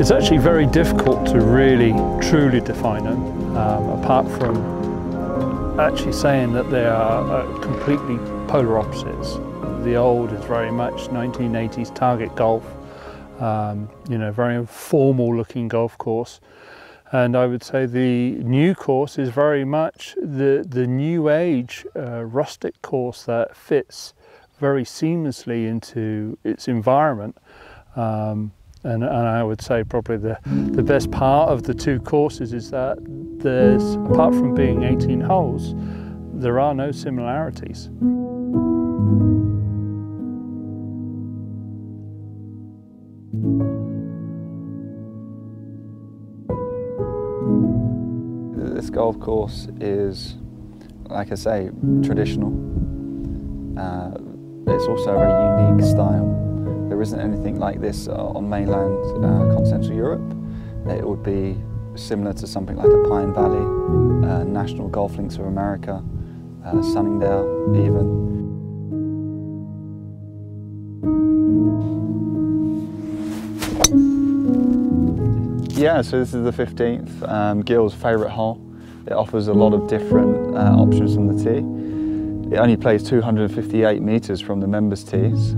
It's actually very difficult to really truly define them, apart from actually saying that they are completely polar opposites. The old is very much 1980s target golf, you know, very formal looking golf course. And I would say the new course is very much the new age rustic course that fits very seamlessly into its environment. And I would say probably the best part of the two courses is that there's, apart from being 18 holes, there are no similarities. This golf course is, like I say, traditional. It's also a very unique style. There isn't anything like this on mainland continental Europe. It would be similar to something like a Pine Valley, National Golf Links of America, Sunningdale even. Yeah, so this is the 15th, Gil's favourite hole. It offers a lot of different options from the tee. It only plays 258 metres from the members' tees,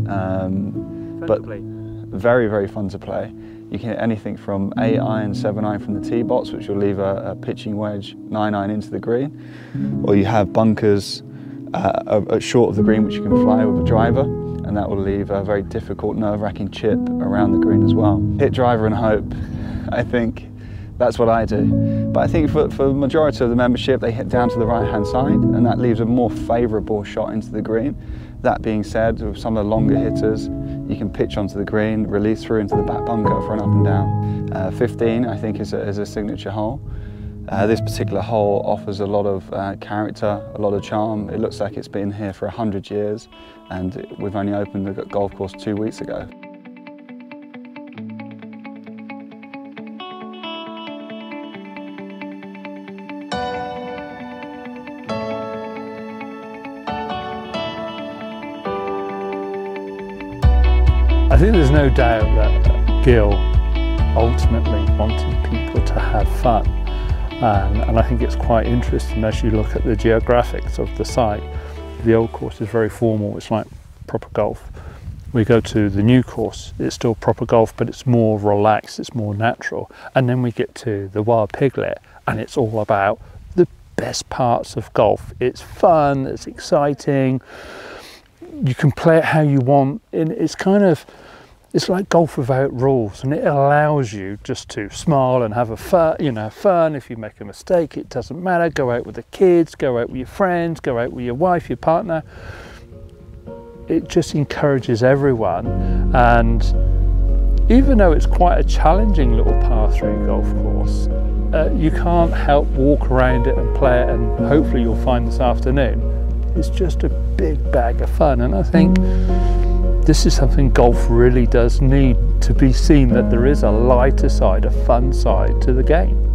but very, very fun to play. You can hit anything from 8 iron, 7 iron from the tee box, which will leave a pitching wedge 9 iron into the green, or you have bunkers short of the green which you can fly with a driver, and that will leave a very difficult, nerve-wracking chip around the green as well. Hit driver and hope, I think. That's what I do. But I think for the majority of the membership, they hit down to the right-hand side, and that leaves a more favourable shot into the green. That being said, with some of the longer hitters, you can pitch onto the green, release through into the back bunker for an up and down. 15, I think, is a signature hole. This particular hole offers a lot of character, a lot of charm. It looks like it's been here for 100 years, and we've only opened the golf course 2 weeks ago. I think there's no doubt that Gil ultimately wanted people to have fun, and I think it's quite interesting as you look at the geographics of the site. The old course is very formal, it's like proper golf. We go to the new course, it's still proper golf, but it's more relaxed, it's more natural. And then we get to the Wild Piglet, and it's all about the best parts of golf. It's fun, it's exciting. You can play it how you want, and it's kind of, it's like golf without rules, and it allows you just to smile and have a fun, you know, fun. If you make a mistake, it doesn't matter. Go out with the kids, go out with your friends, go out with your wife, your partner. It just encourages everyone, and even though it's quite a challenging little par-3 golf course, you can't help walk around it and play it, and hopefully you'll find this afternoon. It's just a big bag of fun, and I think this is something golf really does need to be seen, that there is a lighter side, a fun side to the game.